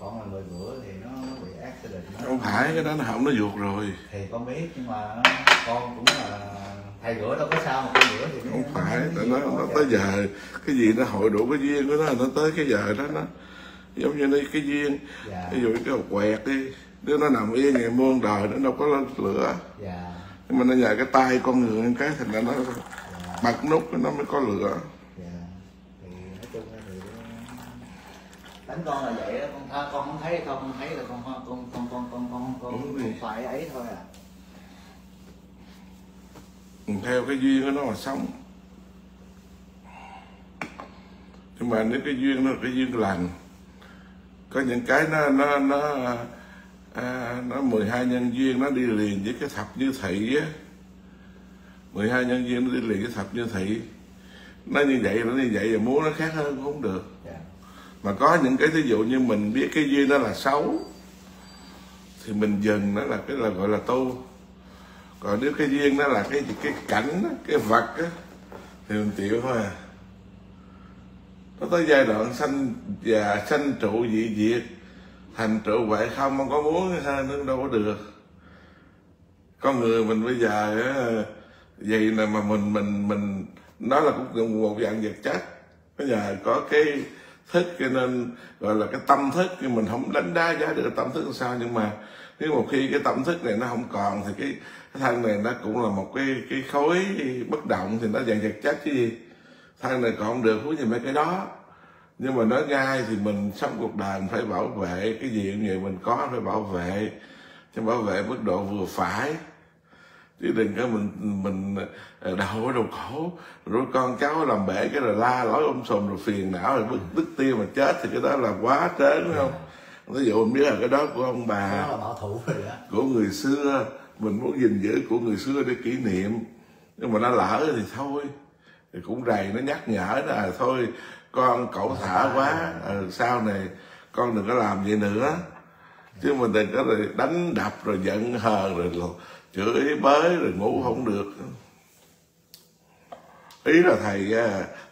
Còn mà 10 bữa thì nó bị accident. Không phải, cái đó nó hỏng, nó ruột rồi. Thì con biết, nhưng mà con cũng là thầy rửa đâu có sao mà con rửa thì không phải, tại nó tới giờ cái gì nó hội đủ cái duyên của nó tới cái giờ đó nó giống như đi cái duyên. Dạ. Ví dụ cái hột quẹt đi, đứa nó nằm yên ngày muôn đời nó đâu có lửa. Dạ. Nhưng mà nó nhờ cái tay con người cái thành ra nó bật nút nó mới có lửa. Dạ. Thì nói chung là thì đánh con là vậy đó, con không thấy không, không thấy là con phải ấy thôi à. Theo cái duyên của nó mà sống. Nhưng mà nếu cái duyên nó là cái duyên lành, có những cái nó 12 nhân duyên nó đi liền với cái thập như thị á, 12 nhân duyên nó đi liền với thập như thị, nó như vậy nó như vậy, và muốn nó khác hơn cũng không được. Mà có những cái thí dụ như mình biết cái duyên nó là xấu thì mình dừng, nó là cái là gọi là tu. Còn nếu cái duyên đó là cái cảnh, cái vật đó, thì mình chịu thôi à. Nó tới giai đoạn sanh già, sanh trụ dị diệt, thành trụ vậy không có muốn nó đâu có được. Con người mình bây giờ vậy là mà mình nó là cũng một dạng vật chất. Bây giờ có cái thức cho nên gọi là cái tâm thức, nhưng mình không đánh đá giá được tâm thức làm sao, nhưng mà nếu một khi cái tâm thức này nó không còn thì cái thân này nó cũng là một cái khối bất động, thì nó dạng vật chất chứ gì. Thân này còn không được hú gì mấy cái đó. Nhưng mà nói ngay thì mình sống cuộc đời mình phải bảo vệ cái gì cũng vậy, mình có phải bảo vệ, chứ bảo vệ mức độ vừa phải, chứ đừng có mình đậu đầu khổ rồi con cháu làm bể cái rồi la lối ôm sùm rồi phiền não rồi bức tức tiêu mà chết, thì cái đó là quá trớn. Đúng không? Ví dụ mình biết là cái đó của ông bà, của người xưa, mình muốn gìn giữ của người xưa để kỷ niệm, nhưng mà nó lỡ thì thôi, thì cũng rầy nó nhắc nhở nó là thôi con cẩu thả quá, sau này con đừng có làm vậy nữa, chứ mình đừng có rồi đánh đập rồi giận hờn rồi chửi bới rồi ngủ không được. Ý là thầy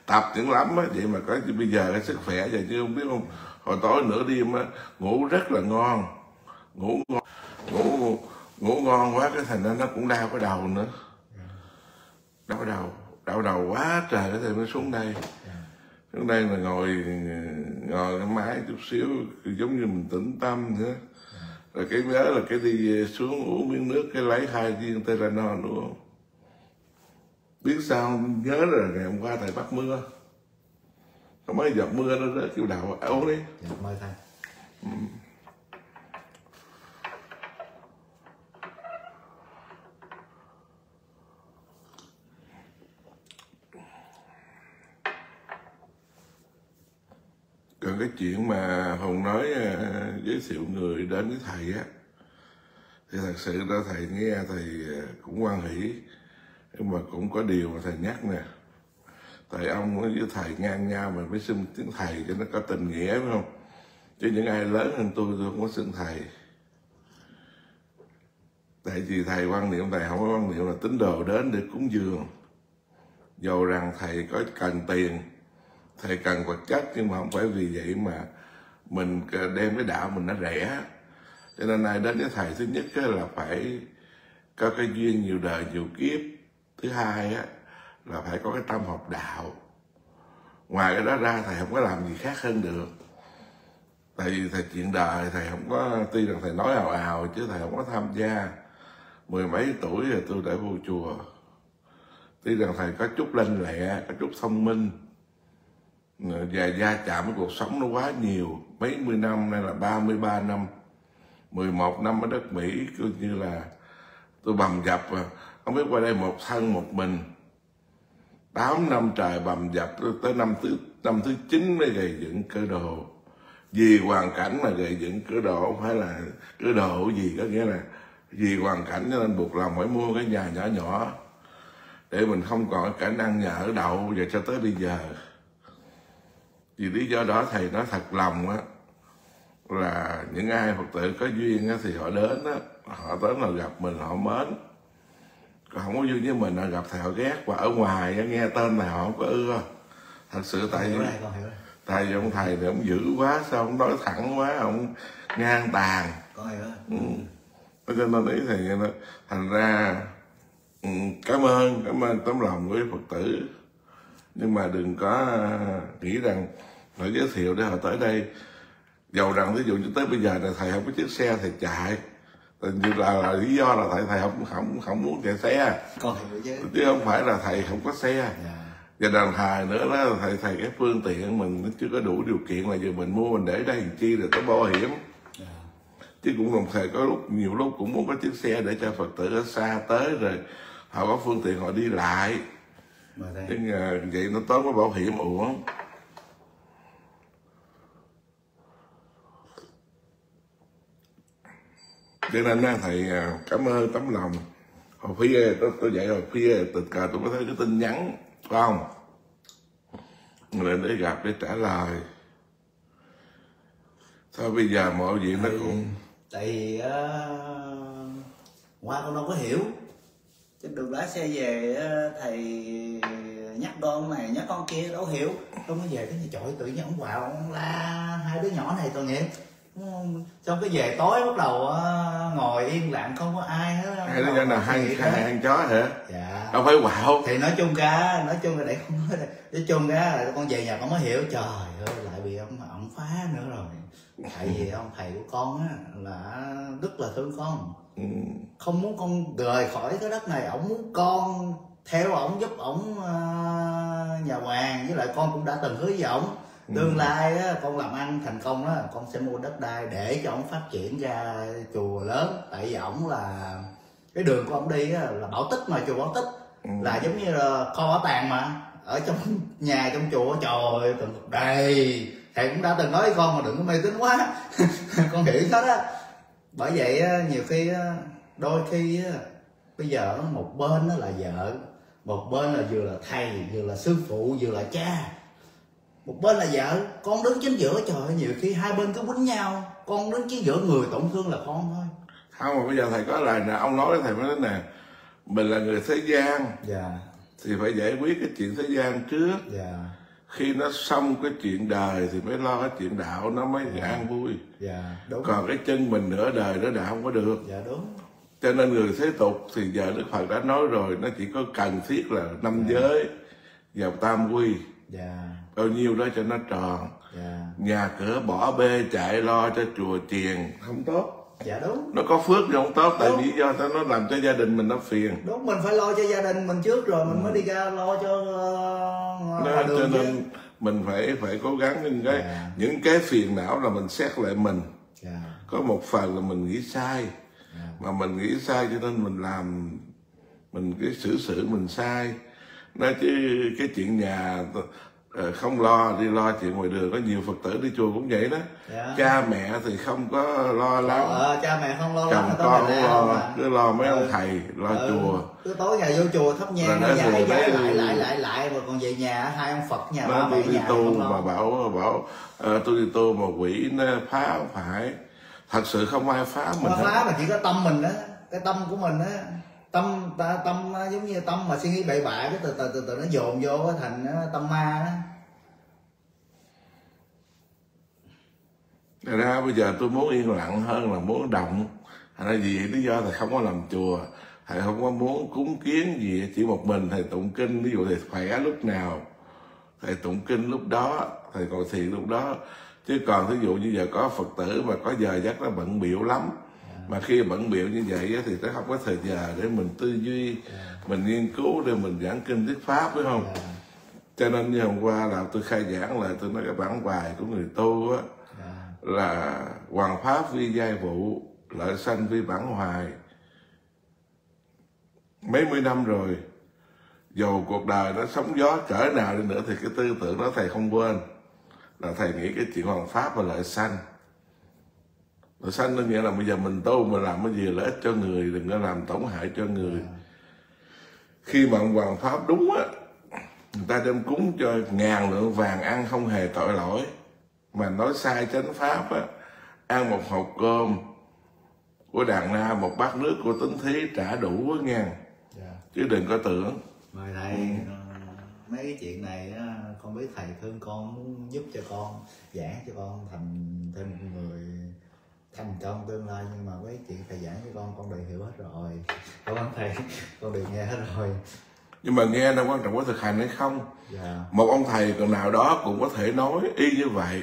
tập những lắm á, vậy mà có bây giờ cái sức khỏe vậy chứ không biết không. Hồi tối nửa đêm á, ngủ rất là ngon, ngủ ngon quá cái thành ra nó cũng đau cái đầu nữa, đau đầu quá trời, cái thầy mới xuống đây. Xuống đây mà ngồi cái máy chút xíu giống như mình tĩnh tâm nữa. Rồi cái nhớ là cái đi xuống uống miếng nước, cái lấy 2 viên Theranon luôn. Biết sao nhớ là ngày hôm qua thầy bắt mưa, có mấy giọt mưa nó rớt kêu đầu ấu đi. Dạ, mời thầy. Còn cái chuyện mà Hùng nói giới thiệu người đến với thầy á, thì thật sự ra thầy nghe thầy cũng hoan hỷ, nhưng mà cũng có điều mà thầy nhắc nè. Tại ông với thầy ngang nhau mà mới xưng tiếng thầy cho nó có tình nghĩa, phải không? Chứ những ai lớn hơn tôi không có xưng thầy. Tại vì thầy quan niệm, thầy không có quan niệm là tín đồ đến để cúng dường. Dầu rằng thầy có cần tiền, thầy cần vật chất, nhưng mà không phải vì vậy mà mình đem cái đạo mình nó rẻ. Cho nên ai đến với thầy, thứ nhất là phải có cái duyên nhiều đời nhiều kiếp. Thứ hai á, là phải có cái tâm học đạo. Ngoài cái đó ra thầy không có làm gì khác hơn được. Tại vì thầy chuyện đời thầy không có, tuy rằng thầy nói ào ào chứ thầy không có tham gia. 10 mấy tuổi rồi tôi đã vô chùa. Tuy rằng thầy có chút lanh lẹ, có chút thông minh, và gia chạm với cuộc sống nó quá nhiều. Mấy mươi năm nay là 33 năm, 11 năm ở đất Mỹ, cứ như là tôi bầm dập, không biết qua đây một thân một mình. 8 năm trời bầm dập, tới năm thứ 9 mới gầy dựng cơ đồ. Vì hoàn cảnh mà gầy dựng cơ đồ, không phải là cơ đồ gì, có nghĩa là vì hoàn cảnh cho nên buộc lòng phải mua cái nhà nhỏ nhỏ để mình không còn khả năng nhà ở đậu, và cho tới bây giờ. Vì lý do đó thầy nói thật lòng á, là những ai Phật tử có duyên á, thì họ đến á, họ tới là gặp mình họ mến. Còn không có duyên với mình, họ gặp thầy họ ghét, và ở ngoài nghe tên thầy họ không có ưa. Thật sự tại vì Tại vì ông thầy thì ông dữ quá, sao ông nói thẳng quá, ông ngang tàn. Cho nên ý thì thành ra cảm ơn tấm lòng của quý Phật tử. Nhưng mà đừng có nghĩ rằng họ giới thiệu để họ tới đây. Dầu rằng ví dụ như tới bây giờ là thầy không có chiếc xe thầy chạy, là lý do là tại thầy không muốn chạy xe, chứ không phải là thầy không có xe. Và đàn thầy nữa đó, thầy cái phương tiện mình nó chưa có đủ điều kiện, là giờ mình mua mình để đây chi rồi có bảo hiểm. Chứ cũng đồng thời có lúc, nhiều lúc cũng muốn có chiếc xe để cho Phật tử ở xa tới rồi họ có phương tiện họ đi lại. Nhưng vậy nó tốn có bảo hiểm uổng. Cho nên thầy cảm ơn tấm lòng. Hồi phía tôi dạy hồi phía tình cờ tôi có thấy cái tin nhắn không, người để gặp để trả lời. Thôi bây giờ mọi chuyện nó cũng tại qua con đâu có hiểu. Trên đường lái xe về thầy nhắc con này nhắc con kia đâu hiểu. Tôi mới về cái trời tự nhiên ông quạo ông la hai đứa nhỏ này tội nghiệp. Xong cái về tối bắt đầu ngồi yên lặng không có ai hết. Hai đứa nhỏ nào hai chó hả? Dạ. Đâu phải quạo. Thì nói chung là để không nói đây. Nói chung ra con về nhà con mới hiểu, trời ơi lại bị ông phá nữa rồi. Tại vì ông thầy của con á là rất là thương con, không muốn con rời khỏi cái đất này. Ổng muốn con theo ổng, giúp ổng nhà hoàng, với lại con cũng đã từng hứa với ổng tương lai á, con làm ăn thành công đó con sẽ mua đất đai để cho ổng phát triển ra chùa lớn. Tại vì ổng là cái đường của ổng đi á, là bảo tích, mà chùa bảo tích là giống như là kho bảo tàng, mà ở trong nhà trong chùa trời từng đầy. Thầy cũng đã từng nói với con mà đừng có mê tín quá. Con hiểu hết á. Bởi vậy nhiều khi đôi khi bây giờ một bên là vợ, một bên là vừa là thầy, vừa là sư phụ, vừa là cha, một bên là vợ, con đứng chính giữa. Trời ơi nhiều khi hai bên cứ quýnh nhau, con đứng chính giữa, người tổn thương là con thôi. Không, mà bây giờ thầy có lời nè, ông nói với thầy mới nói nè, mình là người thế gian thì phải giải quyết cái chuyện thế gian trước. Khi nó xong cái chuyện đời thì mới lo cái chuyện đạo, nó mới an vui. Còn cái chân mình nửa đời nữa đạo không có được. Cho nên người thế tục thì giờ Đức Phật đã nói rồi, nó chỉ có cần thiết là 5 giới vào tam quy, bao nhiêu đó cho nó tròn. Nhà cửa bỏ bê chạy lo cho chùa chiền không tốt. Nó có phước thì không tốt. Tại lý do nó làm cho gia đình mình nó phiền. Đúng, mình phải lo cho gia đình mình trước rồi mình mới đi ra lo cho cho nên chứ. Mình phải cố gắng những cái phiền não là mình xét lại mình. Có một phần là mình nghĩ sai, mà mình nghĩ sai cho nên mình làm, mình cái xử mình sai. Nói chứ cái chuyện nhà không lo, đi lo chuyện ngoài đường. Có nhiều Phật tử đi chùa cũng vậy đó. Cha mẹ thì không có lo lắm, cha mẹ không lo, chồng con không lo, cứ lo mấy ông thầy lo chùa. Cứ tối ngày vô chùa thắp nhang lại rồi còn về nhà hai ông Phật nhà ba mẹ nhà không lo. Mà bảo tôi đi tu mà quỷ nó phá. Không phải, thật sự không ai phá mình, phá mà chỉ có tâm mình đó, cái tâm của mình á. Tâm giống như tâm mà suy nghĩ bậy bạ, cái từ từ nó dồn vô thành tâm ma đó. Thật ra bây giờ tôi muốn yên lặng hơn là muốn động. Thật ra vì lý do thầy không có làm chùa, thầy không có muốn cúng kiến gì, chỉ một mình thầy tụng kinh. Ví dụ thầy khỏe lúc nào thầy tụng kinh lúc đó, thầy ngồi thiền lúc đó. Chứ còn ví dụ như giờ có Phật tử mà có giờ giấc nó bận bịu lắm, mà khi bận bịu như vậy thì nó không có thời giờ để mình tư duy, mình nghiên cứu, để mình giảng kinh thuyết pháp, phải không? Cho nên như hôm qua là tôi khai giảng lại, tôi nói cái bản hoài của người tu á là hoàng pháp vi giai vụ, lợi sanh vi bản hoài. Mấy mươi năm rồi, dù cuộc đời nó sóng gió cỡ nào đi nữa thì cái tư tưởng đó thầy không quên, là thầy nghĩ cái chuyện hoàng pháp và lợi sanh. Lợi sanh nó nghĩa là bây giờ mình tu mình làm cái gì lợi ích cho người, đừng có làm tổn hại cho người. Khi mà hoàng pháp đúng á, người ta đem cúng cho 1000 lượng vàng ăn không hề tội lỗi. Mà nói sai chánh pháp á, ăn một hộp cơm của đàn na, một bát nước của tín thí trả đủ á nha. Chứ đừng có tưởng. mấy cái chuyện này con biết thầy thương con, muốn giúp cho con, giảng cho con thành thêm một người thành công tương lai, nhưng mà mấy chuyện thầy giảng với con đều hiểu hết rồi, cảm ơn thầy, con đều nghe hết rồi. Nhưng mà nghe đâu quan trọng có thực hành hay không. Một ông thầy còn nào đó cũng có thể nói y như vậy,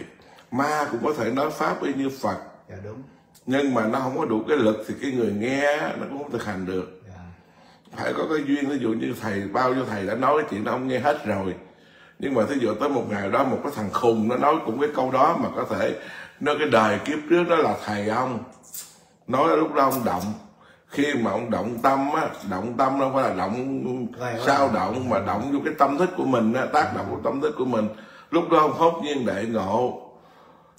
ma cũng có thể nói pháp y như Phật, đúng. Nhưng mà nó không có đủ cái lực thì cái người nghe nó cũng không thực hành được. Phải có cái duyên, ví dụ như thầy, bao nhiêu thầy đã nói cái chuyện đó ông nghe hết rồi, nhưng mà thí dụ tới một ngày đó một cái thằng khùng nó nói cũng cái câu đó mà có thể nó cái đời kiếp trước đó là thầy ông nói, lúc đó ông động. Khi mà ông động tâm á, động tâm nó không phải là động sao động mà động vô cái tâm thức của mình á, tác động của tâm thức của mình, lúc đó ông hốt nhiên đại ngộ.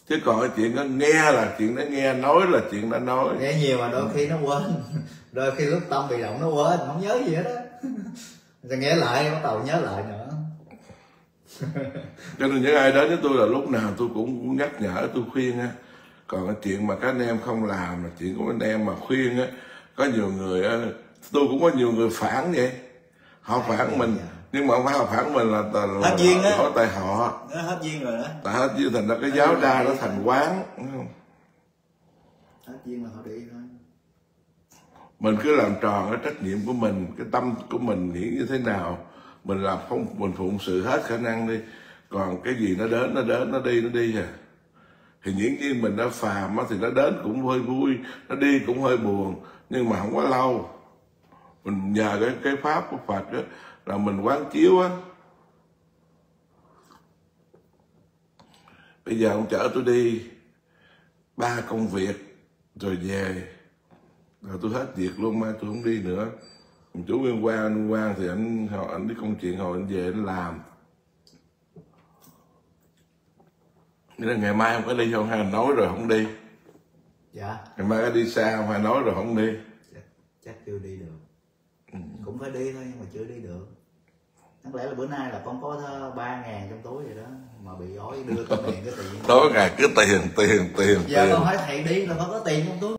Chứ còn cái chuyện nó nghe là chuyện nó nghe, nói là chuyện nó nói. Nghe nhiều mà đôi khi nó quên, đôi khi lúc tâm bị động nó quên, không nhớ gì hết á, rồi nghe lại bắt đầu nhớ lại nữa. Cho nên những ai đến với tôi là lúc nào tôi cũng nhắc nhở, tôi khuyên á. Còn cái chuyện mà các anh em không làm là chuyện của anh em mà khuyên á. Có nhiều người, tôi cũng có nhiều người phản vậy, họ phản mình, nhưng mà không phải họ phản mình là hết duyên á, nói tại họ hết duyên rồi đó, tại hết duyên thành ra cái giáo đa nó thành quán, đúng không? Hết duyên là họ đi thôi. Mình cứ làm tròn cái trách nhiệm của mình, cái tâm của mình nghĩ như thế nào mình làm, không mình phụng sự hết khả năng đi, còn cái gì nó đến, nó đi à. Thì những khi mình đã phàm thì nó đến cũng hơi vui, nó đi cũng hơi buồn, nhưng mà không quá lâu. Mình nhờ cái pháp của Phật đó, là mình quán chiếu á. Bây giờ ông chở tôi đi 3 công việc rồi về, rồi tôi hết việc luôn, mai tôi không đi nữa. Chú Nguyên Quang, anh Quang thì anh đi công chuyện hồi anh về anh làm. Nghĩa là ngày mai không có đi không, hay nói rồi không đi? Dạ. Ngày mai có đi xa không, hay nói rồi không đi? Chắc chưa đi được. Ừ. Cũng phải đi thôi nhưng mà chưa đi được. Chắc lẽ là bữa nay là con có 3.000 trong túi vậy đó, mà bị ói đưa con tiền cái tiền. Tối ngày cứ tiền. Giờ con hỏi thầy đi là con có tiền trong túi.